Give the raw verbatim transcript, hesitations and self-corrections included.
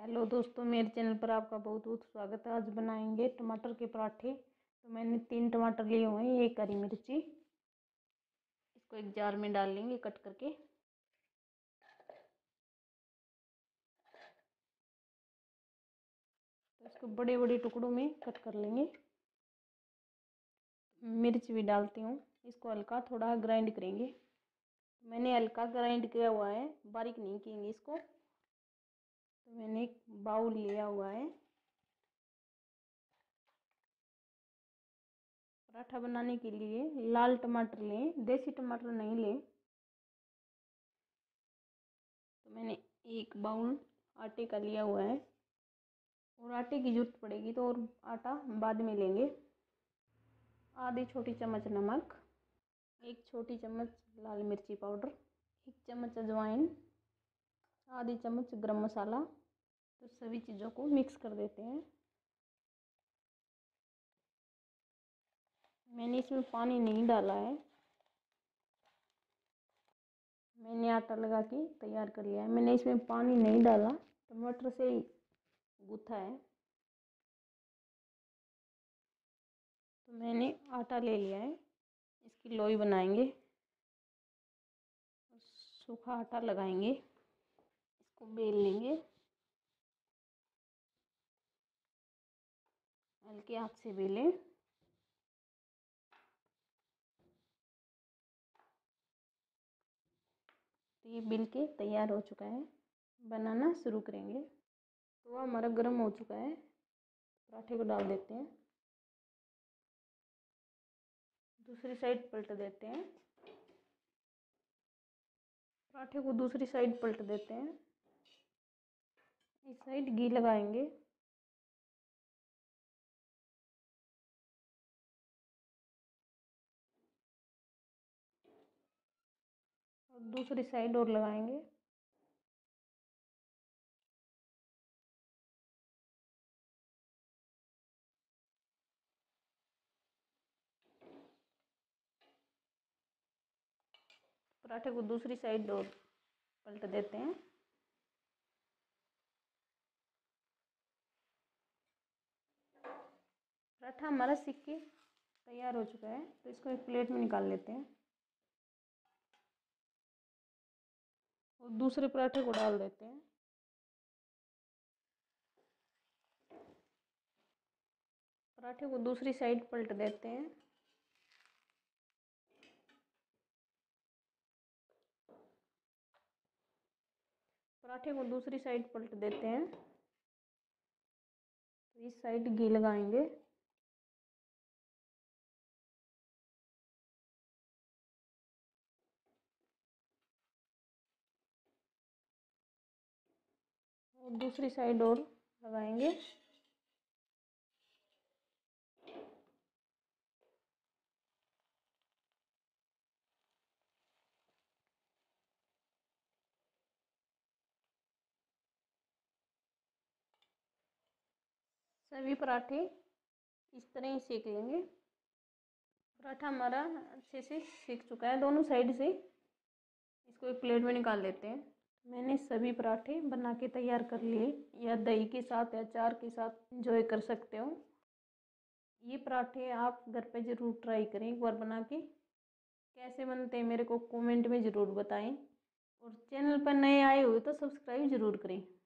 Hello दोस्तों, मेरे channel पर आपका बहुत बहुत स्वागत है। आज बनाएंगे टमाटर के पराठे। तो मैंने तीन टमाटर लिए हुए हैं, एक हरी मिर्ची, इसको एक जार में डाल लेंगे कट करके। तो इसको बड़े बड़े टुकड़ों में कट कर लेंगे। मिर्च भी डालती हूँ। इसको हल्का थोड़ा ग्राइंड करेंगे। मैंने हल्का ग्राइंड किया हुआ है, बारीक नहीं किएंगे इसको। तो मैंने एक बाउल लिया हुआ है। पराठा बनाने के लिए लाल टमाटर लें, देसी टमाटर नहीं लें। तो मैंने एक बाउल आटे का लिया हुआ है, और आटे की जरूरत पड़ेगी तो और आटा बाद में लेंगे। आधी छोटी चम्मच नमक, एक छोटी चम्मच लाल मिर्ची पाउडर, एक चम्मच अजवाइन, आधी चम्मच गरम मसाला। तो सभी चीज़ों को मिक्स कर देते हैं। मैंने इसमें पानी नहीं डाला है, मैंने आटा लगा के तैयार कर लिया है। मैंने इसमें पानी नहीं डाला, टमाटर से ही गूथा है। तो मैंने आटा ले लिया है, इसकी लोई बनाएंगे। सूखा आटा लगाएंगे, को बेल लेंगे, हल्के हाथ से बेलें। तो ये बेल के तैयार हो चुका है, बनाना शुरू करेंगे। तो हमारा गर्म हो चुका है, पराठे को डाल देते हैं, दूसरी साइड पलट देते हैं। पराठे को दूसरी साइड पलट देते हैं। इस साइड घी लगाएंगे। और दूसरी साइड और लगाएंगे। पराठे को दूसरी साइड और पलट देते हैं। पराठा हमारा सिक के तैयार हो चुका है। तो इसको एक प्लेट में निकाल लेते हैं, और दूसरे पराठे को डाल देते हैं। पराठे को दूसरी साइड पलट देते हैं। पराठे को दूसरी साइड पलट देते हैं। तो इस साइड घी लगाएंगे। दूसरी साइड और लगाएंगे। सभी पराठे इस तरह ही सेक लेंगे। पराठा हमारा अच्छे से सेक चुका है दोनों साइड से। इसको एक प्लेट में निकाल लेते हैं। मैंने सभी पराठे बना के तैयार कर लिए। या दही के साथ या अचार के साथ एंजॉय कर सकते हो। ये पराठे आप घर पे ज़रूर ट्राई करें एक बार बना के। कैसे बनते हैं मेरे को कमेंट में ज़रूर बताएं, और चैनल पर नए आए हुए तो सब्सक्राइब ज़रूर करें।